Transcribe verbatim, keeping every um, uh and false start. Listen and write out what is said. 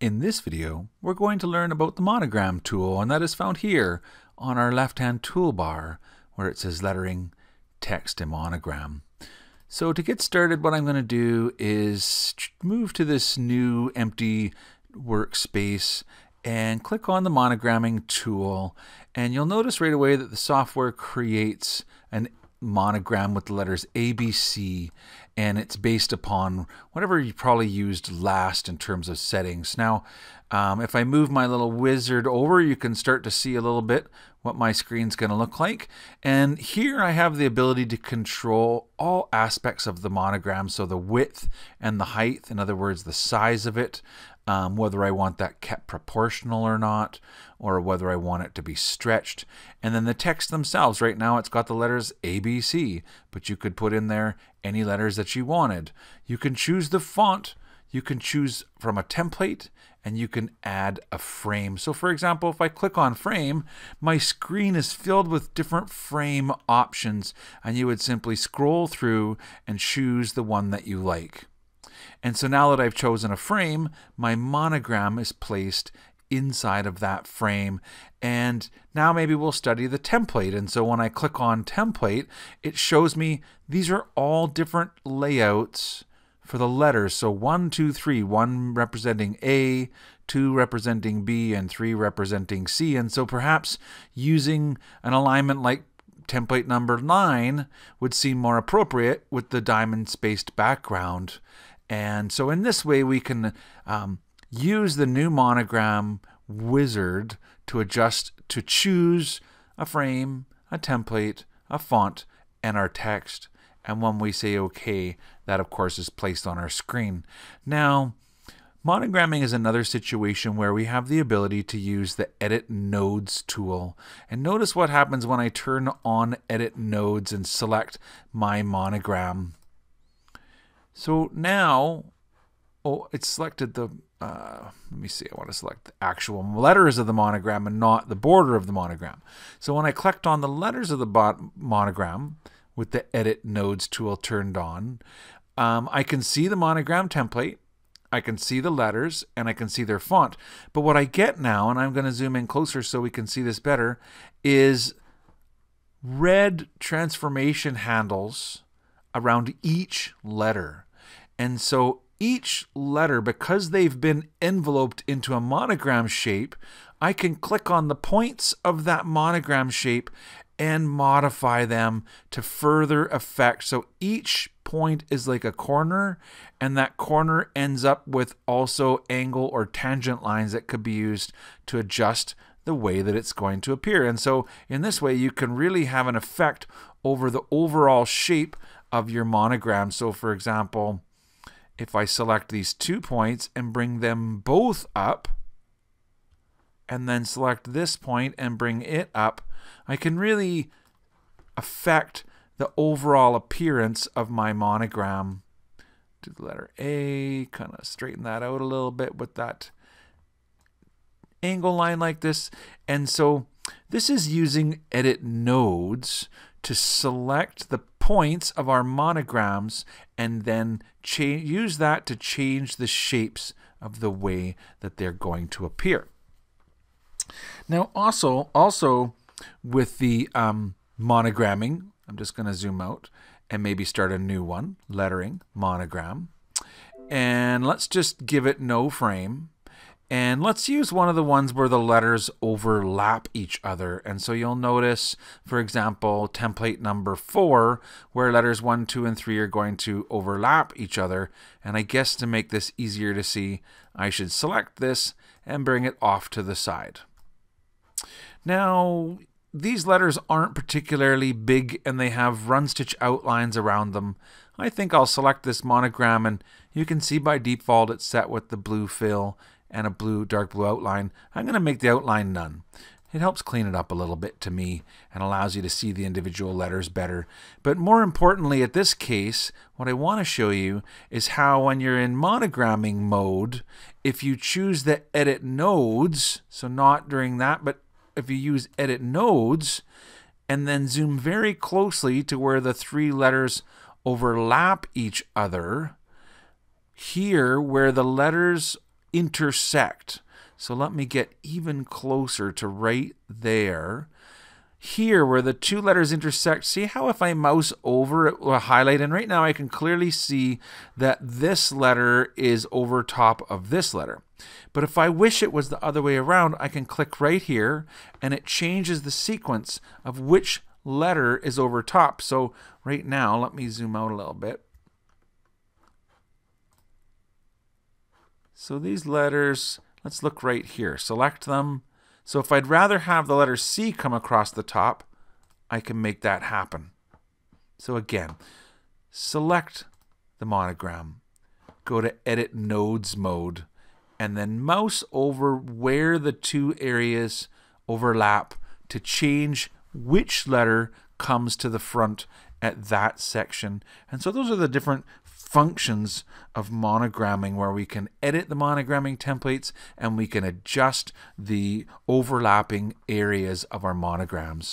In this video, we're going to learn about the Monogram tool, and that is found here on our left-hand toolbar where it says Lettering, Text and Monogram. So to get started, what I'm going to do is move to this new empty workspace and click on the Monogramming tool, and you'll notice right away that the software creates an monogram with the letters A B C, and it's based upon whatever you probably used last in terms of settings. Now um, if I move my little wizard over, you can start to see a little bit what my screen's going to look like, and here I have the ability to control all aspects of the monogram, so the width and the height, in other words the size of it, Um, whether I want that kept proportional or not, or whether I want it to be stretched. And then the text themselves, right now it's got the letters A B C, but you could put in there any letters that you wanted. You can choose the font, you can choose from a template, and you can add a frame. So for example, if I click on frame, my screen is filled with different frame options, and you would simply scroll through and choose the one that you like. And so now that I've chosen a frame, my monogram is placed inside of that frame. And now maybe we'll study the template. And so when I click on template, it shows me these are all different layouts for the letters. So one, two, three, one representing A, two representing B, and three representing C. And so perhaps using an alignment like template number nine would seem more appropriate with the diamond spaced background. And so in this way we can um, use the new monogram wizard to adjust, to choose a frame, a template, a font, and our text. And when we say OK, that of course is placed on our screen. Now, monogramming is another situation where we have the ability to use the Edit Nodes tool. And notice what happens when I turn on Edit Nodes and select my monogram. So now, oh, it's selected the, uh, let me see, I want to select the actual letters of the monogram and not the border of the monogram. So when I clicked on the letters of the monogram with the Edit Nodes tool turned on, um, I can see the monogram template, I can see the letters, and I can see their font. But what I get now, and I'm going to zoom in closer so we can see this better, is red transformation handles around each letter. And so each letter, because they've been enveloped into a monogram shape, I can click on the points of that monogram shape and modify them to further affect. So each point is like a corner, and that corner ends up with also angle or tangent lines that could be used to adjust the way that it's going to appear. And so in this way you can really have an effect over the overall shape of your monogram. So for example, if I select these two points and bring them both up, and then select this point and bring it up, I can really affect the overall appearance of my monogram. Do the letter A, kind of straighten that out a little bit with that angle line like this. And so this is using Edit Nodes to select the points of our monograms and then use that to change the shapes of the way that they're going to appear. Now also, also with the um, monogramming, I'm just going to zoom out and maybe start a new one, lettering, monogram. And let's just give it no frame. And let's use one of the ones where the letters overlap each other. And so you'll notice, for example, template number four, where letters one, two, and three are going to overlap each other. And I guess to make this easier to see, I should select this and bring it off to the side. Now, these letters aren't particularly big and they have run stitch outlines around them. I think I'll select this monogram, and you can see by default it's set with the blue fill and a blue, dark blue outline. I'm going to make the outline none. It helps clean it up a little bit to me and allows you to see the individual letters better. But more importantly at this case, what I want to show you is how when you're in monogramming mode, if you choose the Edit Nodes, so not during that, but if you use Edit Nodes and then zoom very closely to where the three letters overlap each other, here where the letters intersect. So let me get even closer to right there. Here where the two letters intersect, see how if I mouse over it will highlight, and right now I can clearly see that this letter is over top of this letter. But if I wish it was the other way around, I can click right here and it changes the sequence of which letter is over top. So right now, let me zoom out a little bit. So these letters, let's look right here, select them. So if I'd rather have the letter C come across the top, I can make that happen. So again, select the monogram, go to Edit Nodes mode, and then mouse over where the two areas overlap to change which letter comes to the front at that section. And so those are the different functions of monogramming, where we can edit the monogramming templates and we can adjust the overlapping areas of our monograms.